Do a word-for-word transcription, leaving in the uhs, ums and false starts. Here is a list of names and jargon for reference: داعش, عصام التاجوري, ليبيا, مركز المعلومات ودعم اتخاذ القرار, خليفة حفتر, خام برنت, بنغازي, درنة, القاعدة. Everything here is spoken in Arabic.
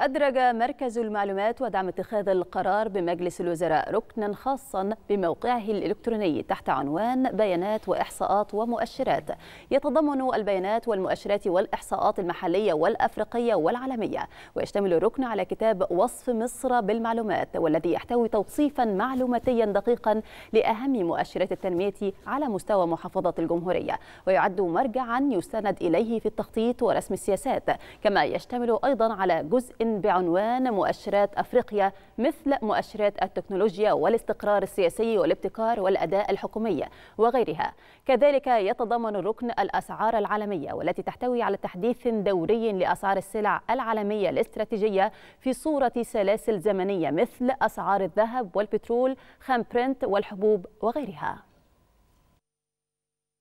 أدرج مركز المعلومات ودعم اتخاذ القرار بمجلس الوزراء ركنا خاصا بموقعه الإلكتروني تحت عنوان بيانات وإحصاءات ومؤشرات، يتضمن البيانات والمؤشرات والإحصاءات المحلية والأفريقية والعالمية. ويشتمل الركن على كتاب وصف مصر بالمعلومات، والذي يحتوي توصيفا معلوماتيا دقيقا لأهم مؤشرات التنمية على مستوى محافظة الجمهورية، ويعد مرجعا يستند إليه في التخطيط ورسم السياسات. كما يشتمل أيضا على جزء بعنوان مؤشرات أفريقيا، مثل مؤشرات التكنولوجيا والاستقرار السياسي والابتكار والأداء الحكومي وغيرها. كذلك يتضمن الركن الأسعار العالمية، والتي تحتوي على تحديث دوري لأسعار السلع العالمية الاستراتيجية في صورة سلاسل زمنية مثل أسعار الذهب والبترول، خام برنت والحبوب وغيرها.